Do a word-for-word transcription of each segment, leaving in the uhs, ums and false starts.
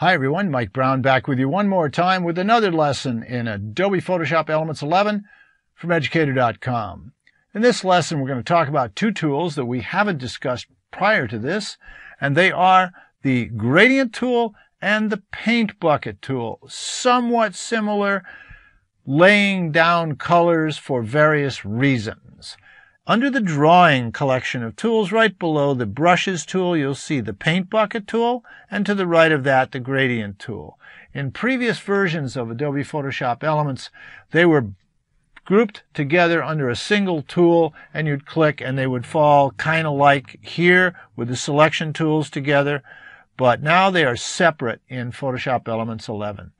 Hi everyone, Mike Brown back with you one more time with another lesson in Adobe Photoshop Elements eleven from Educator dot com. In this lesson, we're going to talk about two tools that we haven't discussed prior to this, and they are the Gradient tool and the Paint Bucket tool. Somewhat similar, laying down colors for various reasons. Under the Drawing collection of tools, right below the Brushes tool, you'll see the Paint Bucket tool, and to the right of that, the Gradient tool. In previous versions of Adobe Photoshop Elements, they were grouped together under a single tool, and you'd click, and they would fall kind of like here with the Selection tools together, but now they are separate in Photoshop Elements eleven.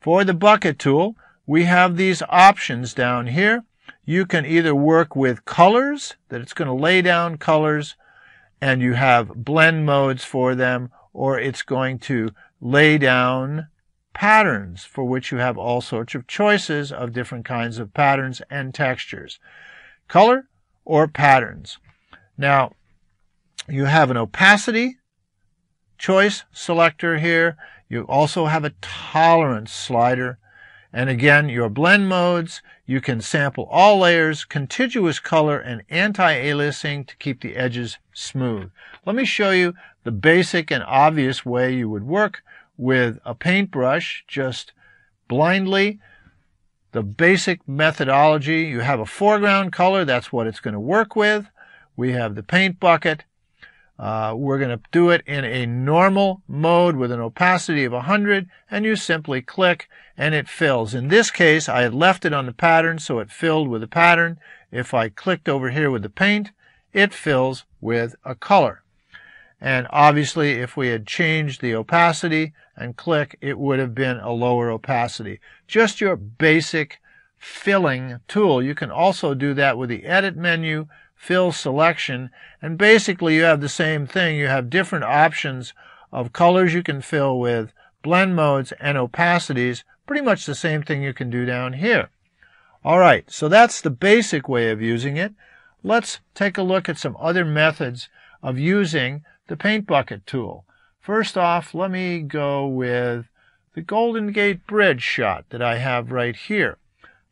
For the Bucket tool, we have these options down here. You can either work with colors, that it's going to lay down colors, and you have blend modes for them, or it's going to lay down patterns, for which you have all sorts of choices of different kinds of patterns and textures. Color or patterns. Now, you have an opacity choice selector here. You also have a tolerance slider. And again, your blend modes, you can sample all layers, contiguous color, and anti-aliasing to keep the edges smooth. Let me show you the basic and obvious way you would work with a paintbrush just blindly. The basic methodology, you have a foreground color, that's what it's going to work with. We have the paint bucket. Uh, we're going to do it in a normal mode with an opacity of one hundred, and you simply click and it fills. In this case, I had left it on the pattern, so it filled with a pattern. If I clicked over here with the paint, it fills with a color. And obviously, if we had changed the opacity and click, it would have been a lower opacity. Just your basic filling tool. You can also do that with the edit menu, fill selection, and basically you have the same thing. You have different options of colors you can fill with, blend modes, and opacities. Pretty much the same thing you can do down here. All right, so that's the basic way of using it. Let's take a look at some other methods of using the Paint Bucket tool. First off, let me go with the Golden Gate Bridge shot that I have right here.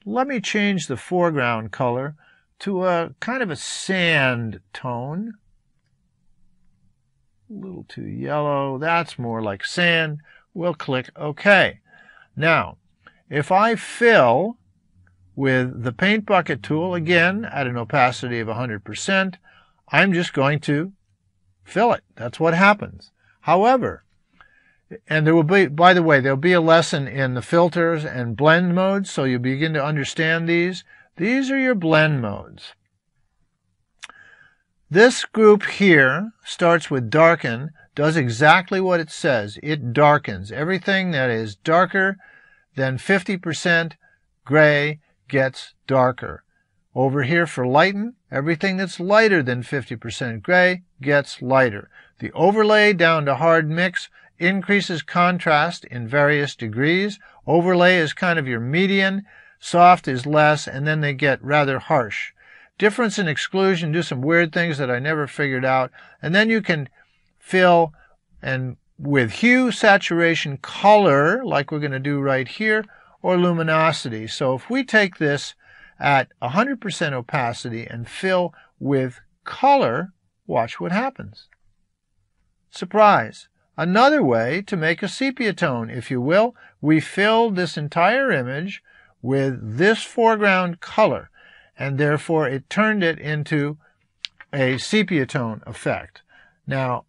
Let me change the foreground color to a kind of a sand tone. A little too yellow. That's more like sand. We'll click OK. Now, if I fill with the Paint Bucket tool, again, at an opacity of one hundred percent, I'm just going to fill it. That's what happens. However, and there will be, by the way, there'll be a lesson in the filters and blend modes, so you'll begin to understand these. These are your blend modes. This group here starts with darken, does exactly what it says. It darkens. Everything that is darker than fifty percent gray gets darker. Over here for lighten, everything that's lighter than fifty percent gray gets lighter. The overlay down to hard mix increases contrast in various degrees. Overlay is kind of your median. Soft is less, and then they get rather harsh. Difference and exclusion do some weird things that I never figured out. And then you can fill and with hue, saturation, color, like we're going to do right here, or luminosity. So if we take this at one hundred percent opacity and fill with color, watch what happens. Surprise! Another way to make a sepia tone, if you will. We filled this entire image with this foreground color, and therefore it turned it into a sepia tone effect. Now,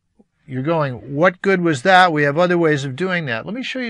you're going, what good was that? We have other ways of doing that. Let me show you.